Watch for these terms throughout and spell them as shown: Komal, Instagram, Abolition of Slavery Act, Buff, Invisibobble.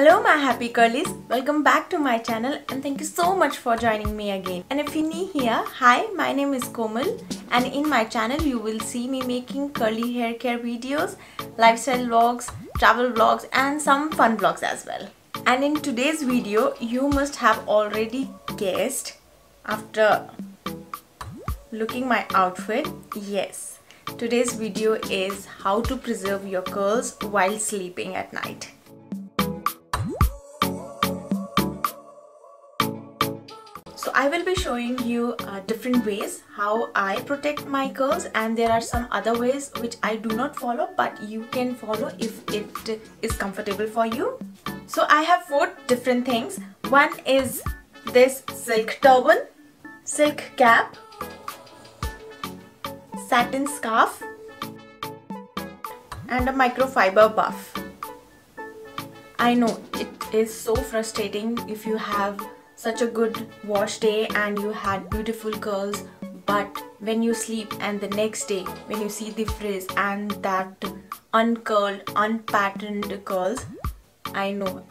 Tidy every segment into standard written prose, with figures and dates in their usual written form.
Hello my happy curlies, welcome back to my channel and thank you so much for joining me again. And if you're new here, hi, my name is Komal and in my channel you will see me making curly hair care videos, lifestyle vlogs, travel vlogs and some fun vlogs as well. And in today's video, you must have already guessed after looking my outfit, yes, today's video is how to preserve your curls while sleeping at night. So I will be showing you different ways how I protect my curls, and there are some other ways which I do not follow, but you can follow if it is comfortable for you. So I have four different things. One is this silk turban, silk cap, satin scarf and a microfiber buff. I know it is so frustrating if you have such a good wash day and you had beautiful curls, but when you sleep and the next day when you see the frizz and that uncurled, unpatterned curls, I know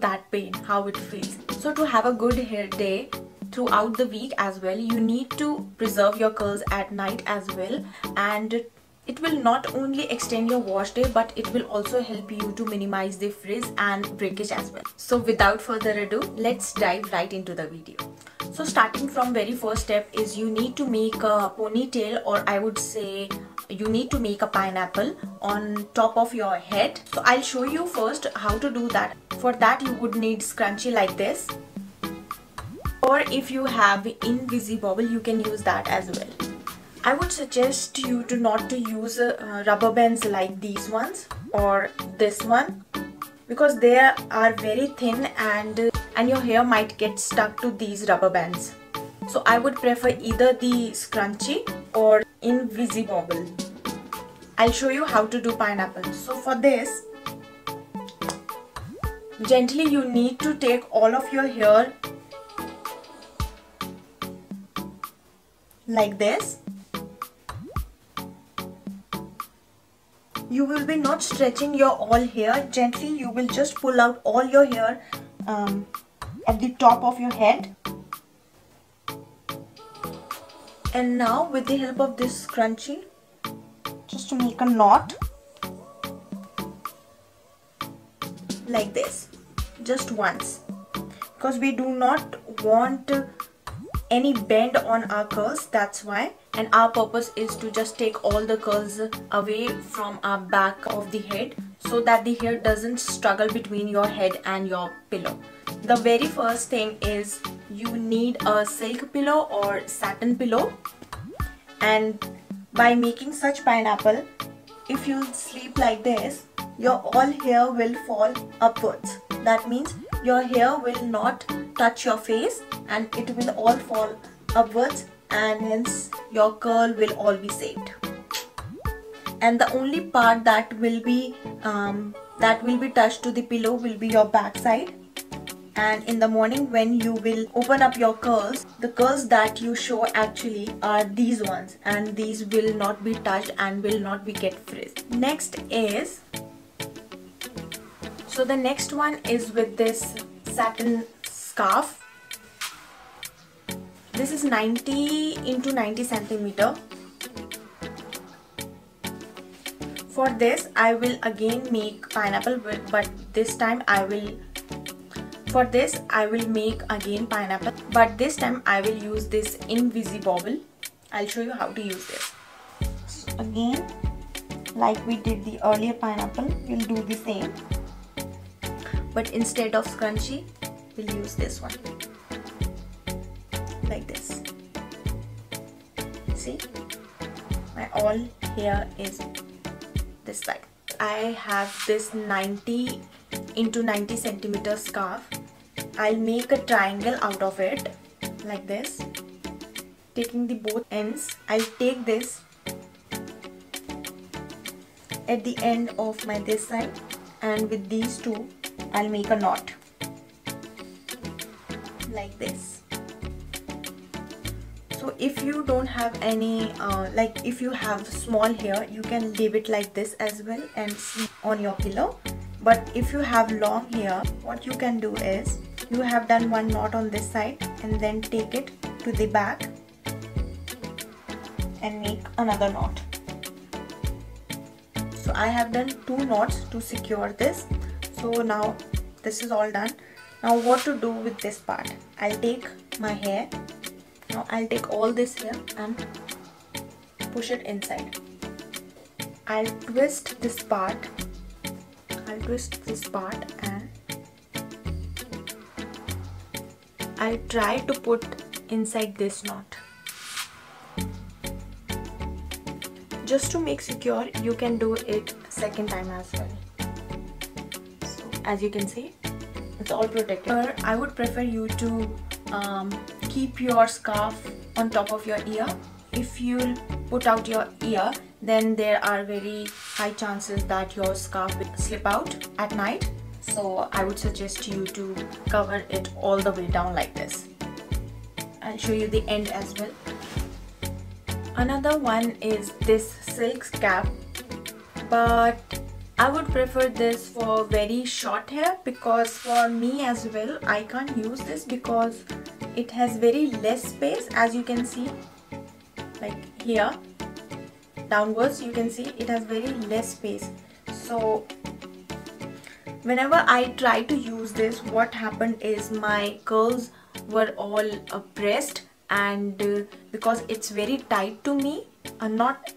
that pain, how it feels. So to have a good hair day throughout the week as well, you need to preserve your curls at night as well, and it will not only extend your wash day but it will also help you to minimize the frizz and breakage as well. So without further ado, let's dive right into the video. So starting from very first step is you need to make a ponytail, or I would say you need to make a pineapple on top of your head. So I'll show you first how to do that. For that you would need scrunchie like this, or if you have Invisibobble you can use that as well. I would suggest you to not to use rubber bands like these ones or this one, because they are very thin and your hair might get stuck to these rubber bands. So I would prefer either the scrunchie or Invisibobble. I'll show you how to do pineapple. So for this, gently you need to take all of your hair like this. You will be not stretching your all hair, gently you will just pull out all your hair at the top of your head. And now with the help of this scrunchie, just to make a knot like this, just once, because we do not want any bend on our curls, that's why. And our purpose is to just take all the curls away from our back of the head so that the hair doesn't struggle between your head and your pillow. The very first thing is you need a silk pillow or satin pillow, and by making such pineapple, if you sleep like this, your all hair will fall upwards. That means your hair will not touch your face and it will all fall upwards, and hence your curl will all be saved. And the only part that will be touched to the pillow will be your backside. And in the morning when you will open up your curls, the curls that you show actually are these ones, and these will not be touched and will not be get frizzed. Next is, so the next one is with this satin scarf. This is 90 into 90 centimeter. For this I will again make pineapple, but this time I will use this Invisibobble. I'll show you how to use this. So again, like we did the earlier pineapple, we'll do the same, but instead of scrunchie we'll use this one like this. See, my all hair is this side. I have this 90 into 90 centimeter scarf. I'll make a triangle out of it like this, taking the both ends. I'll take this at the end of my this side, and with these two I'll make a knot like this. So if you don't have any if you have small hair, you can leave it like this as well and sleep on your pillow. But if you have long hair, what you can do is you have done one knot on this side and then take it to the back and make another knot. So I have done two knots to secure this. So now this is all done. Now what to do with this part? I'll take my hair. Now I'll take all this hair and push it inside. I'll twist this part. I'll twist this part and I'll try to put inside this knot. Just to make secure, you can do it second time as well. So as you can see, it's all protected. Or I would prefer you to keep your scarf on top of your ear. If you put out your ear, then there are very high chances that your scarf will slip out at night. So I would suggest you to cover it all the way down like this. I'll show you the end as well. Another one is this silk cap, but I would prefer this for very short hair, because for me as well I can't use this because it has very less space. As you can see, like here downwards, you can see it has very less space. So whenever I tried to use this, what happened is my curls were all pressed, and because it's very tight to me, not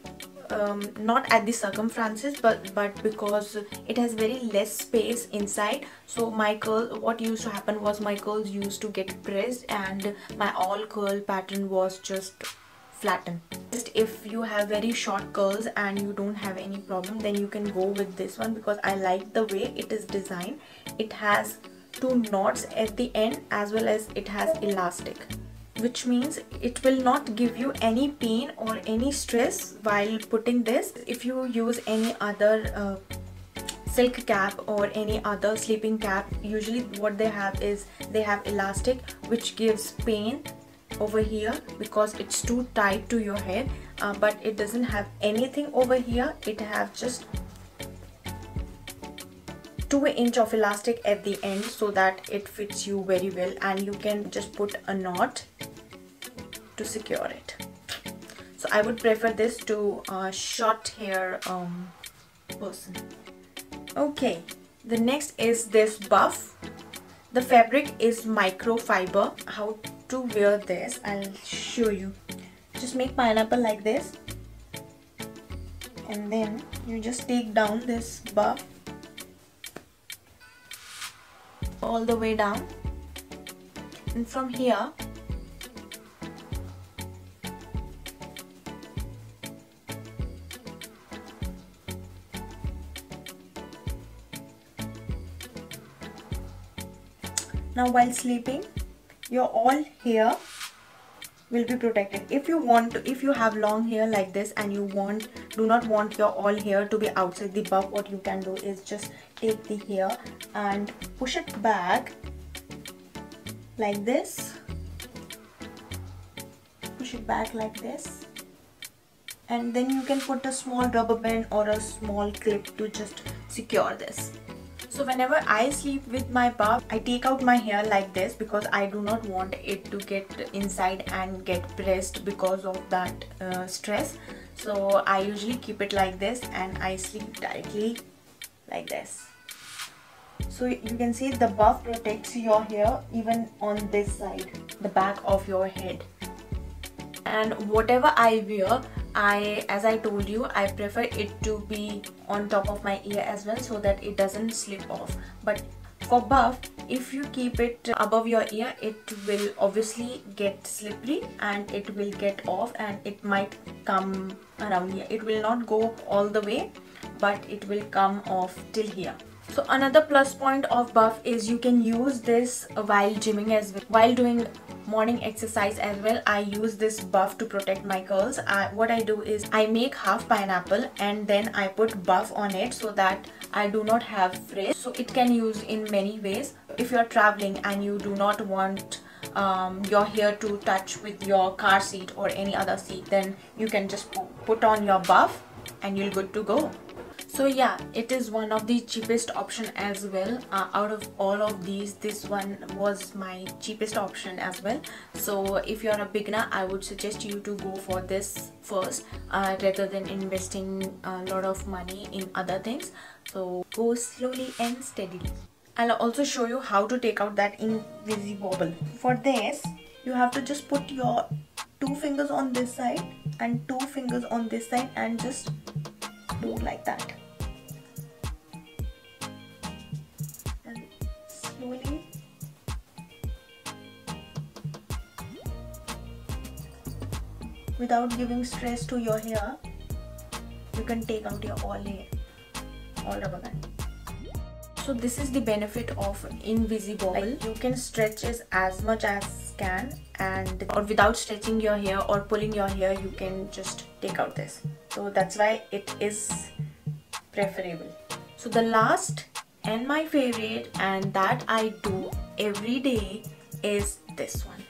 at the circumferences, but because it has very less space inside, so my curl, what used to happen was my curls used to get pressed and my all curl pattern was just flattened. Just if you have very short curls and you don't have any problem, then you can go with this one, because I like the way it is designed. It has two knots at the end as well as it has elastic, which means it will not give you any pain or any stress while putting this. If you use any other silk cap or any other sleeping cap, usually what they have is they have elastic, which gives pain over here because it's too tight to your head, but it doesn't have anything over here. It have just 2 inches of elastic at the end, so that it fits you very well, and you can just put a knot to secure it. So I would prefer this to a short hair person. Okay, the next is this Buff. The fabric is microfiber. How to wear this, I'll show you. Just make pineapple like this, and then you just take down this Buff all the way down, and from here now, while sleeping, your all hair will be protected. If you want to, if you have long hair like this and you do not want your all hair to be outside the Buff, what you can do is just take the hair and push it back like this, push it back like this, and then you can put a small rubber band or a small clip to just secure this. So whenever I sleep with my Buff, I take out my hair like this, because I do not want it to get inside and get pressed because of that stress. So I usually keep it like this and I sleep directly like this. So you can see the Buff protects your hair even on this side, the back of your head. And whatever I wear, as I told you, I prefer it to be on top of my ear as well, so that it doesn't slip off. But for Buff, if you keep it above your ear, it will obviously get slippery and it will get off, and it might come around here. It will not go all the way, but it will come off till here. So another plus point of Buff is you can use this while gymming as well, while doing morning exercise as well. I use this Buff to protect my curls. What I do is I make half pineapple and then I put Buff on it, so that I do not have frizz. So it can use in many ways. If you are traveling and you do not want your hair to touch with your car seat or any other seat, then you can just put on your Buff and you're good to go. So yeah, it is one of the cheapest option as well. Out of all of these, this one was my cheapest option as well. So if you're a beginner, I would suggest you to go for this first rather than investing a lot of money in other things. So go slowly and steadily. I'll also show you how to take out that Invisibobble. For this, you have to just put your two fingers on this side and two fingers on this side and just do like that. And slowly. Without giving stress to your hair, you can take out your all hair, all rubber band. So this is the benefit of Invisibobble. Like, you can stretch it as much as can, and or without stretching your hair or pulling your hair, you can just take out this. So that's why it is preferable. So the last and my favorite, and that I do every day, is this one.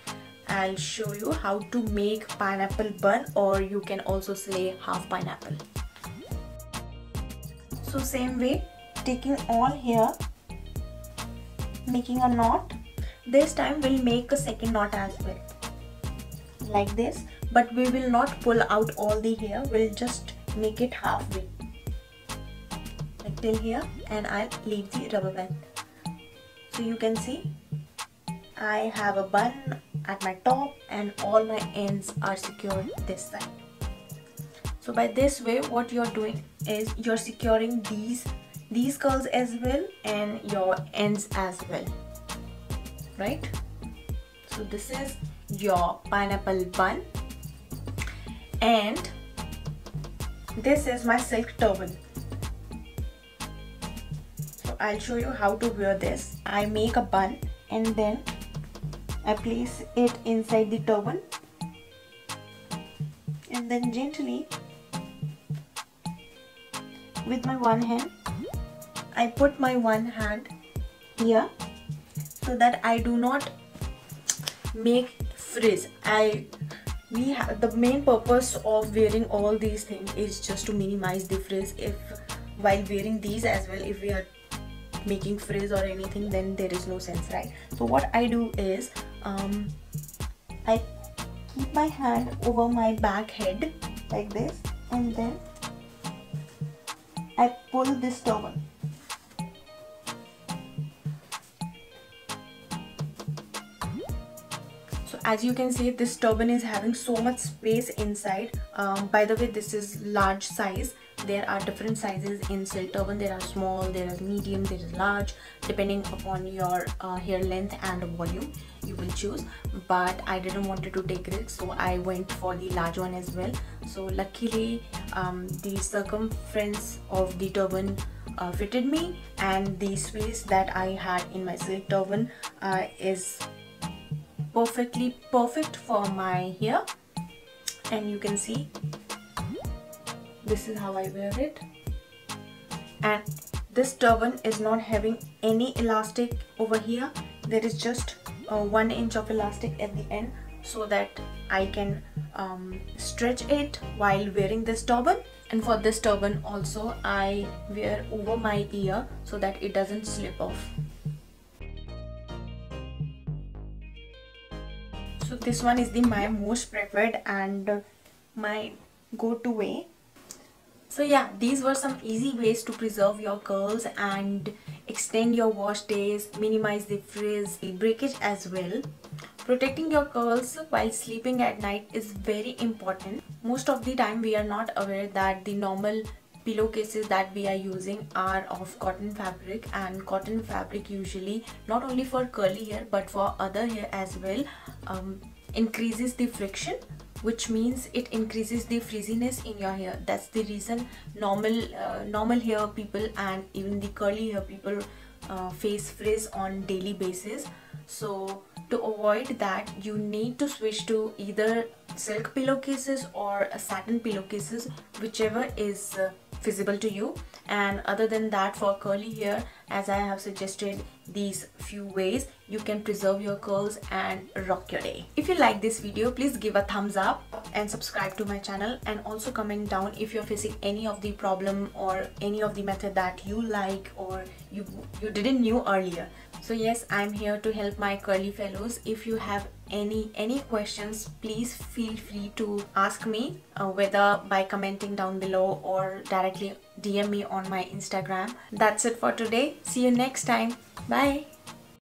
I'll show you how to make pineapple bun, or you can also say half pineapple. So same way, taking all hair, making a knot. This time we'll make a second knot as well, like this, but we will not pull out all the hair, we'll just make it halfway, like till here, and I'll leave the rubber band. So you can see I have a bun at my top and all my ends are secured this side. So by this way, what you're doing is you're securing these curls as well and your ends as well, right? So this is your pineapple bun, and this is my silk turban. So I'll show you how to wear this. I make a bun and then I place it inside the turban and then gently with my one hand, I put my one hand here so that I do not make frizz. The main purpose of wearing all these things is just to minimize the frizz. While wearing these as well, if we are making frizz or anything, then there is no sense, right? So what I do is I keep my hand over my back head like this, and then I pull this turban. As you can see, this turban is having so much space inside. By the way, this is large size. There are different sizes in silk turban. There are small, there are medium, there is large. Depending upon your hair length and volume, you will choose. But I didn't want to take risk, so I went for the large one as well. So luckily, the circumference of the turban fitted me, and the space that I had in my silk turban is perfectly perfect for my hair. And you can see this is how I wear it, and this turban is not having any elastic over here. There is just 1 inch of elastic at the end so that I can stretch it while wearing this turban. And for this turban also, I wear over my ear so that it doesn't slip off. So this one is my most preferred and my go-to way. So yeah, these were some easy ways to preserve your curls and extend your wash days, minimize the frizz, the breakage as well. Protecting your curls while sleeping at night is very important. Most of the time we are not aware that the normal pillowcases that we are using are of cotton fabric, and cotton fabric usually, not only for curly hair but for other hair as well, increases the friction, which means it increases the frizziness in your hair. That's the reason normal hair people and even the curly hair people face frizz on daily basis. So to avoid that, you need to switch to either silk pillowcases or satin pillowcases, whichever is feasible to you. And other than that, for curly hair, as I have suggested these few ways, you can preserve your curls and rock your day. If you like this video, please give a thumbs up. and subscribe to my channel, and also comment down if you're facing any of the problem or any of the method that you like or you didn't knew earlier. So yes, I'm here to help my curly fellows. If you have any questions, please feel free to ask me, whether by commenting down below or directly DM me on my Instagram. That's it for today. See you next time. Bye.